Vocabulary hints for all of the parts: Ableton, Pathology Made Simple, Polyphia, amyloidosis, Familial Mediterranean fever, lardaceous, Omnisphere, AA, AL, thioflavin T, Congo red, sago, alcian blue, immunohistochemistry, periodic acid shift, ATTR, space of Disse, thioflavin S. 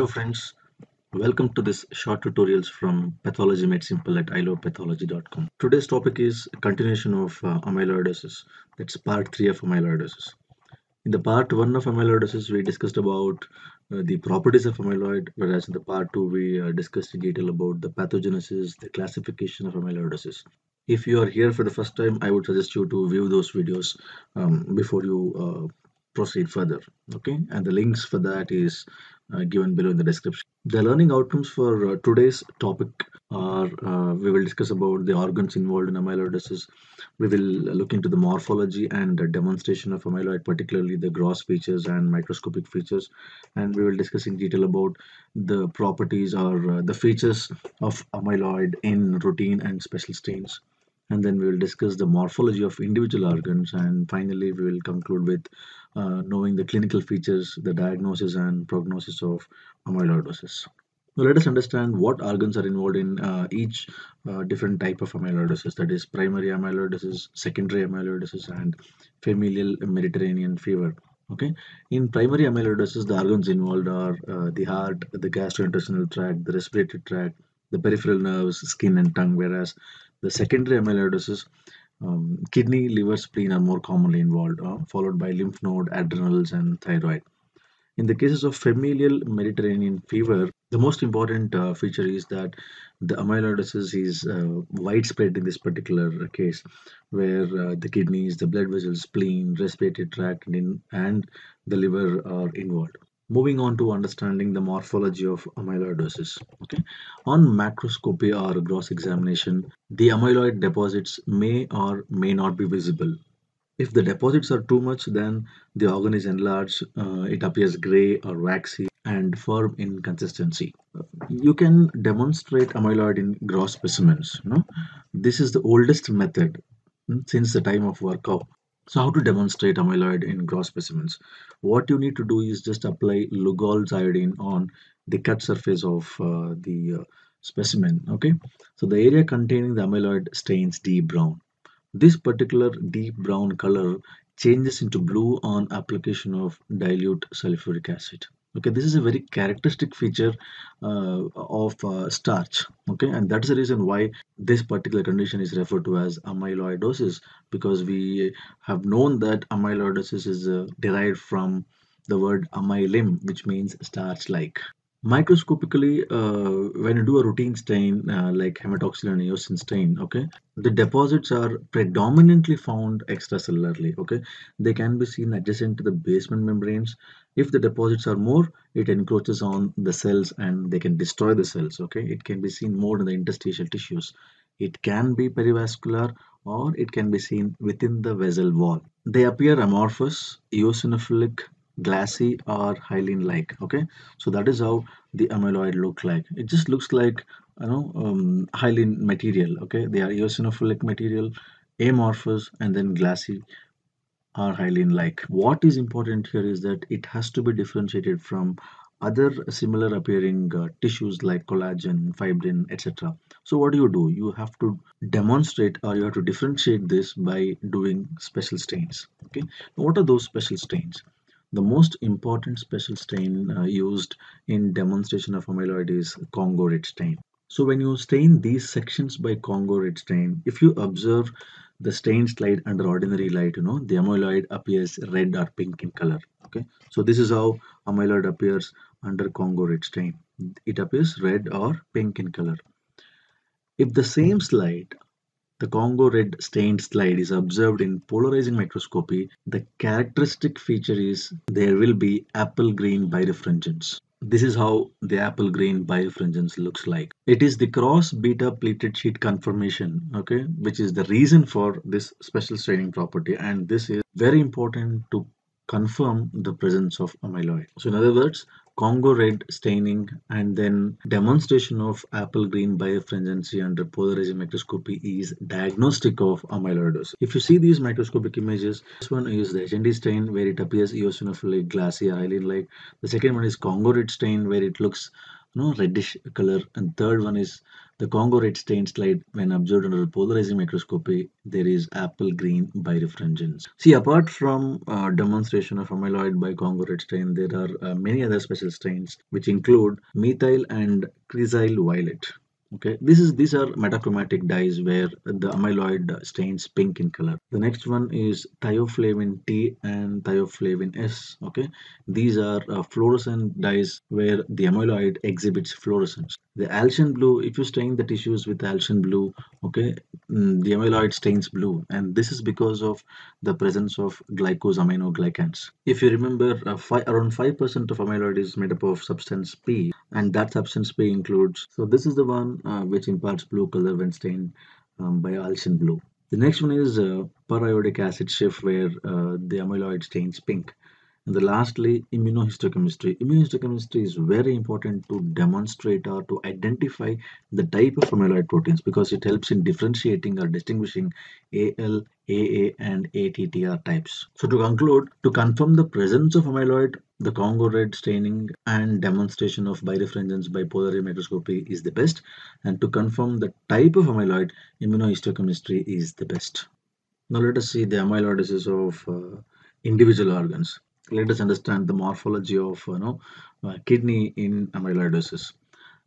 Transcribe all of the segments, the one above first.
Hello friends, welcome to this short tutorials from Pathology Made Simple at ilovepathology.com. Today's topic is a continuation of amyloidosis. That's part 3 of amyloidosis. In the part 1 of amyloidosis, we discussed about the properties of amyloid, whereas in the part 2 we discussed in detail about the pathogenesis, the classification of amyloidosis. If you are here for the first time, I would suggest you to view those videos before you proceed further, okay? And the links for that is given below in the description. The learning outcomes for today's topic are we will discuss about the organs involved in amyloidosis. We will look into the morphology and the demonstration of amyloid, particularly the gross features and microscopic features, and we will discuss in detail about the properties or the features of amyloid in routine and special stains. And then we will discuss the morphology of individual organs, and finally we will conclude with knowing the clinical features, the diagnosis and prognosis of amyloidosis. Now let us understand what organs are involved in each different type of amyloidosis, that is primary amyloidosis, secondary amyloidosis and familial Mediterranean fever. Okay, in primary amyloidosis the organs involved are the heart, the gastrointestinal tract, the respiratory tract, the peripheral nerves, skin and tongue, whereas the secondary amyloidosis, kidney, liver, spleen are more commonly involved, followed by lymph node, adrenals and thyroid. In the cases of familial Mediterranean fever, the most important feature is that the amyloidosis is widespread in this particular case, where the kidneys, the blood vessels, spleen, respiratory tract and the liver are involved. Moving on to understanding the morphology of amyloidosis. Okay, on macroscopy or gross examination, the amyloid deposits may or may not be visible. If the deposits are too much, then the organ is enlarged, it appears gray or waxy and firm in consistency. You can demonstrate amyloid in gross specimens. No? This is the oldest method since the time of workup. So how to demonstrate amyloid in gross specimens? What you need to do is just apply Lugol's iodine on the cut surface of the specimen. Okay, so the area containing the amyloid stains deep brown. This particular deep brown color changes into blue on application of dilute sulfuric acid. Okay, this is a very characteristic feature of starch, okay, and that's the reason why this particular condition is referred to as amyloidosis, because we have known that amyloidosis is derived from the word amylin, which means starch-like. Microscopically, when you do a routine stain like hematoxylin and eosin stain, okay, the deposits are predominantly found extracellularly. Okay, they can be seen adjacent to the basement membranes. If the deposits are more, it encroaches on the cells and they can destroy the cells. Okay, it can be seen more in the interstitial tissues. It can be perivascular or it can be seen within the vessel wall. They appear amorphous, eosinophilic, glassy or hyaline-like. Okay, so that is how the amyloid look like. It just looks like, you know, hyaline material. Okay, they are eosinophilic material, amorphous and then glassy or hyaline-like. What is important here is that it has to be differentiated from other similar appearing tissues like collagen, fibrin, etc. So what do? You have to demonstrate or you have to differentiate this by doing special stains. Okay, now, what are those special stains? The most important special stain used in demonstration of amyloid is Congo red stain. So when you stain these sections by Congo red stain, if you observe the stain slide under ordinary light, you know, the amyloid appears red or pink in color. Okay, so this is how amyloid appears under Congo red stain. It appears red or pink in color. If the same slide, the Congo red stained slide, is observed in polarizing microscopy, the characteristic feature is there will be apple green birefringence. This is how the apple green birefringence looks like. It is the cross beta pleated sheet conformation, okay, which is the reason for this special staining property, and this is very important to confirm the presence of amyloid. So in other words, Congo red staining and then demonstration of apple green birefringency under polarizing microscopy is diagnostic of amyloidosis. If you see these microscopic images, this one is the HND stain where it appears eosinophilic, glassy, hyaline-like. The second one is Congo red stain where it looks, you know, reddish color, and third one is The Congo red stain slide, when observed under polarizing microscopy, there is apple green birefringence. See, apart from demonstration of amyloid by Congo red stain, there are many other special stains which include methyl and chrysyl violet. Okay, these are metachromatic dyes where the amyloid stains pink in color. The next one is thioflavin T and thioflavin S. Okay, these are fluorescent dyes where the amyloid exhibits fluorescence. The alcian blue, if you stain the tissues with alcian blue, okay, the amyloid stains blue, and this is because of the presence of glycosaminoglycans. If you remember, around 5% of amyloid is made up of substance P, and that substance P includes, so this is the one which imparts blue color when stained by alcian blue. The next one is periodic acid shift, where the amyloid stains pink. And the lastly, immunohistochemistry. Immunohistochemistry is very important to demonstrate or to identify the type of amyloid proteins, because it helps in differentiating or distinguishing AL, AA and ATTR types. So to conclude, to confirm the presence of amyloid, the Congo red staining and demonstration of birefringence by polarizing microscopy is the best, and to confirm the type of amyloid, immunohistochemistry is the best. Now let us see the amyloidosis of individual organs. Let us understand the morphology of kidney in amyloidosis.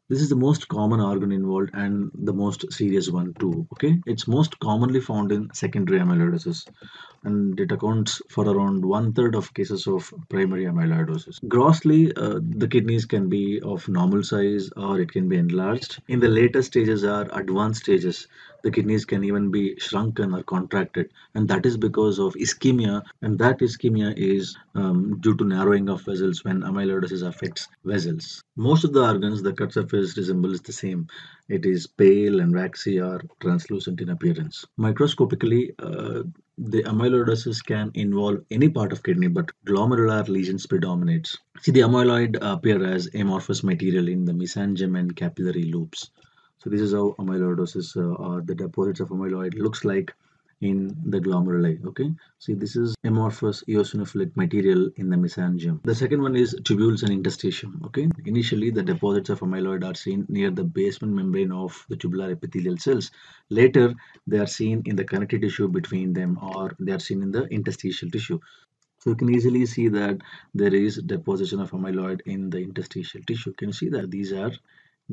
This is the most common organ involved and the most serious one too. Okay, it's most commonly found in secondary amyloidosis, and it accounts for around 1/3 of cases of primary amyloidosis. Grossly, the kidneys can be of normal size or it can be enlarged. In the later stages or advanced stages, the kidneys can even be shrunken or contracted, and that is because of ischemia, and that ischemia is due to narrowing of vessels when amyloidosis affects vessels. Most of the organs, the cut surface resembles the same. It is pale and waxy or translucent in appearance. Microscopically, the amyloidosis can involve any part of kidney, but glomerular lesions predominates. See, the amyloid appear as amorphous material in the mesangium and capillary loops. So this is how amyloidosis or the deposits of amyloid looks like in the glomeruli. Okay, see, this is amorphous eosinophilic material in the mesangium. The second one is tubules and interstitium. Okay, initially the deposits of amyloid are seen near the basement membrane of the tubular epithelial cells. Later they are seen in the connective tissue between them, or they are seen in the interstitial tissue. So you can easily see that there is deposition of amyloid in the interstitial tissue. Can you see that? These are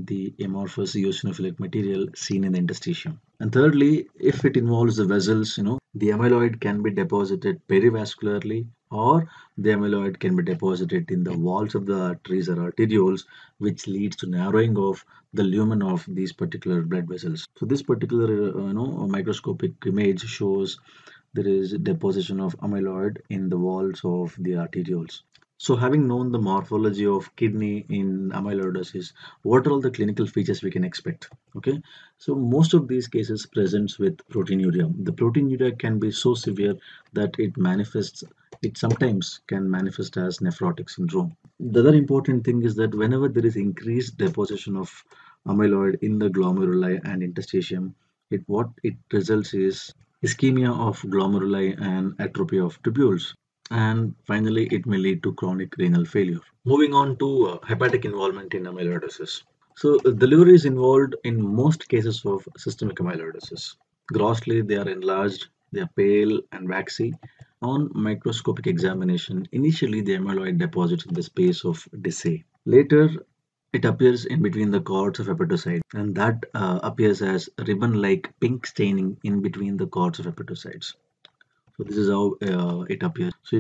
the amorphous eosinophilic material seen in the interstitium. And thirdly, if it involves the vessels, the amyloid can be deposited perivascularly, or the amyloid can be deposited in the walls of the arteries or arterioles, which leads to narrowing of the lumen of these particular blood vessels. So this particular microscopic image shows there is deposition of amyloid in the walls of the arterioles. So having known the morphology of kidney in amyloidosis, what are all the clinical features we can expect? Okay, so most of these cases presents with proteinuria. The proteinuria can be so severe that it sometimes can manifest as nephrotic syndrome. The other important thing is that whenever there is increased deposition of amyloid in the glomeruli and interstitium, what it results is ischemia of glomeruli and atrophy of tubules. And finally, it may lead to chronic renal failure. Moving on to hepatic involvement in amyloidosis. So the liver is involved in most cases of systemic amyloidosis. Grossly, they are enlarged, they are pale and waxy. On microscopic examination, initially the amyloid deposits in the space of Disse. Later, it appears in between the cords of hepatocyte, and that appears as ribbon-like pink staining in between the cords of hepatocytes. So this is how it appears. So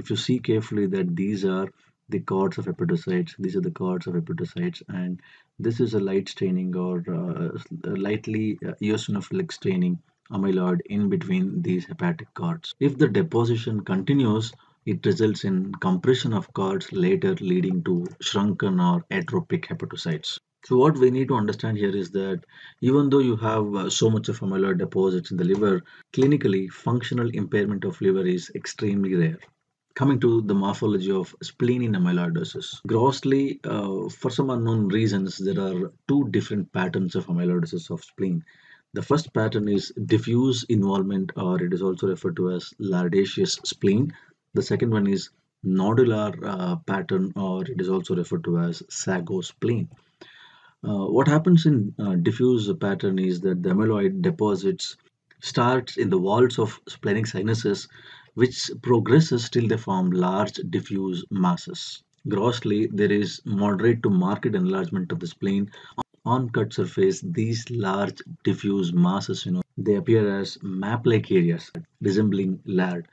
if you see carefully, that these are the cords of hepatocytes, these are the cords of hepatocytes, and this is a light staining or lightly eosinophilic staining amyloid in between these hepatic cords. If the deposition continues, it results in compression of cords, later leading to shrunken or atrophic hepatocytes. So what we need to understand here is that even though you have so much of amyloid deposits in the liver, clinically functional impairment of liver is extremely rare. Coming to the morphology of spleen in amyloidosis. Grossly, for some unknown reasons, there are two different patterns of amyloidosis of spleen. The first pattern is diffuse involvement, or it is also referred to as lardaceous spleen. The second one is nodular pattern, or it is also referred to as sago spleen. What happens in diffuse pattern is that the amyloid deposits starts in the walls of splenic sinuses, which progresses till they form large diffuse masses. Grossly, there is moderate to marked enlargement of the spleen. On cut surface, these large diffuse masses, they appear as map-like areas resembling lard.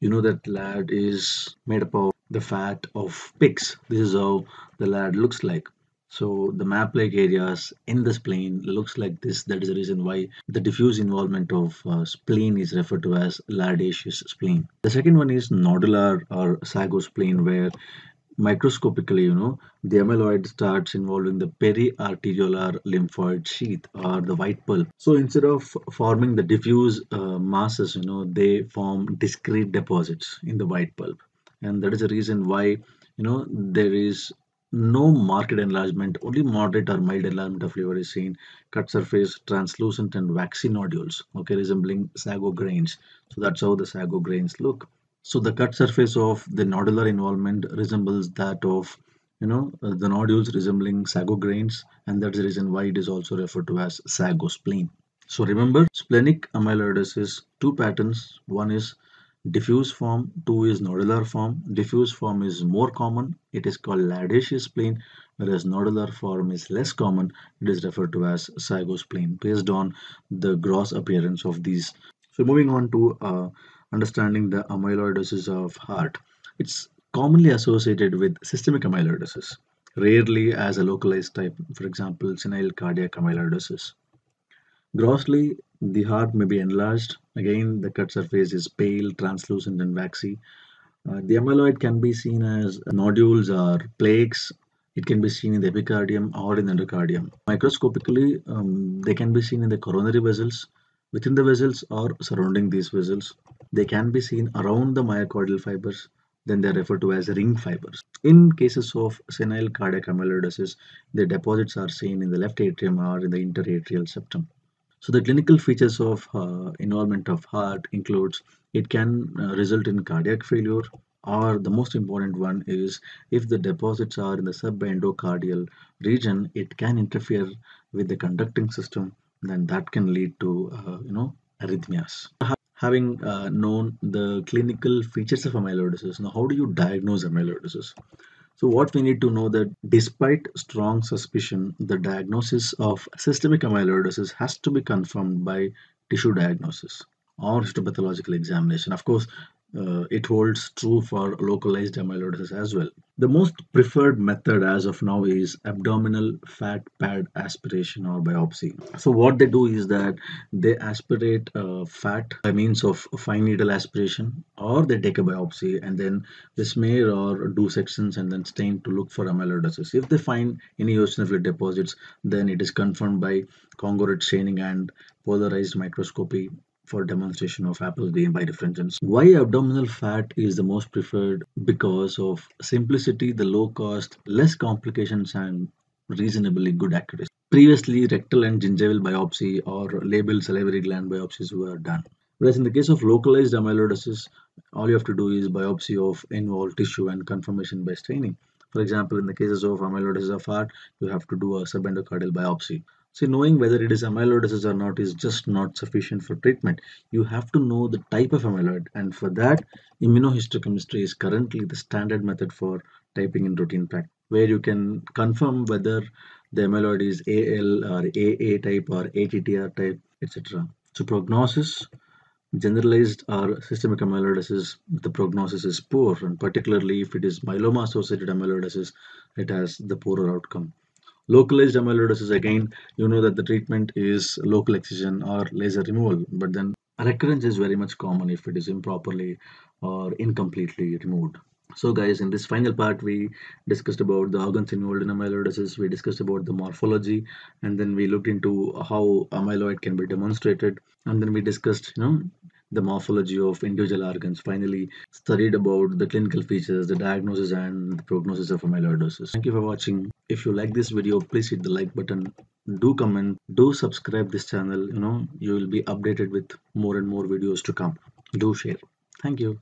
You know that lard is made up of the fat of pigs. This is how the lard looks like. So the map-like areas in the spleen looks like this. That is the reason why the diffuse involvement of spleen is referred to as lardaceous spleen. The second one is nodular or sago spleen, where microscopically, the amyloid starts involving the periarteriolar lymphoid sheath or the white pulp. So instead of forming the diffuse masses, they form discrete deposits in the white pulp. And that is the reason why, there is no marked enlargement, only moderate or mild enlargement of liver is seen. Cut surface, translucent and waxy nodules, resembling sago grains. So that's how the sago grains look. So the cut surface of the nodular involvement resembles that of, the nodules resembling sago grains, and that's the reason why it is also referred to as sago spleen. So remember, splenic amyloidosis, two patterns. One is diffuse form, two is nodular form. Diffuse form is more common. It is called lardaceous spleen, whereas nodular form is less common. It is referred to as sago spleen based on the gross appearance of these. So moving on to understanding the amyloidosis of heart. It's commonly associated with systemic amyloidosis, rarely as a localized type, for example, senile cardiac amyloidosis. Grossly, the heart may be enlarged. Again, the cut surface is pale, translucent, and waxy. The amyloid can be seen as nodules or plaques. It can be seen in the epicardium or in the endocardium. Microscopically, they can be seen in the coronary vessels, within the vessels or surrounding these vessels. They can be seen around the myocardial fibers, then they are referred to as ring fibers. In cases of senile cardiac amyloidosis, the deposits are seen in the left atrium or in the interatrial septum. So the clinical features of involvement of heart includes, it can result in cardiac failure, or the most important one is, if the deposits are in the subendocardial region, it can interfere with the conducting system, then that can lead to, arrhythmias. Having known the clinical features of amyloidosis, now how do you diagnose amyloidosis? So what we need to know that despite strong suspicion, the diagnosis of systemic amyloidosis has to be confirmed by tissue diagnosis or histopathological examination. Of course, it holds true for localized amyloidosis as well. The most preferred method as of now is abdominal fat pad aspiration or biopsy. So what they do is that they aspirate fat by means of fine needle aspiration, or they take a biopsy and then they smear or do sections and then stain to look for amyloidosis. If they find any eosinophilic deposits, then it is confirmed by Congo red staining and polarized microscopy for demonstration of apple-green birefringence. Why abdominal fat is the most preferred? Because of simplicity, the low cost, less complications, and reasonably good accuracy. Previously, rectal and gingival biopsy or labile salivary gland biopsies were done. Whereas in the case of localized amyloidosis, all you have to do is biopsy of involved tissue and confirmation by staining. For example, in the cases of amyloidosis of heart, you have to do a subendocardial biopsy. So knowing whether it is amyloidosis or not is just not sufficient for treatment. You have to know the type of amyloid, and for that, immunohistochemistry is currently the standard method for typing in routine practice, where you can confirm whether the amyloid is AL or AA type or ATTR type, etc. So prognosis, generalized or systemic amyloidosis, the prognosis is poor, and particularly if it is myeloma-associated amyloidosis, it has the poorer outcome. Localized amyloidosis, again, you know that the treatment is local excision or laser removal, but then recurrence is very much common if it is improperly or incompletely removed. So guys, in this final part, we discussed about the organs involved in amyloidosis, we discussed about the morphology, and then we looked into how amyloid can be demonstrated, and then we discussed, the morphology of individual organs, finally studied about the clinical features, the diagnosis and the prognosis of amyloidosis. Thank you for watching. If you like this video, please hit the like button, do comment, do subscribe this channel. You will be updated with more and more videos to come. Do share. Thank you.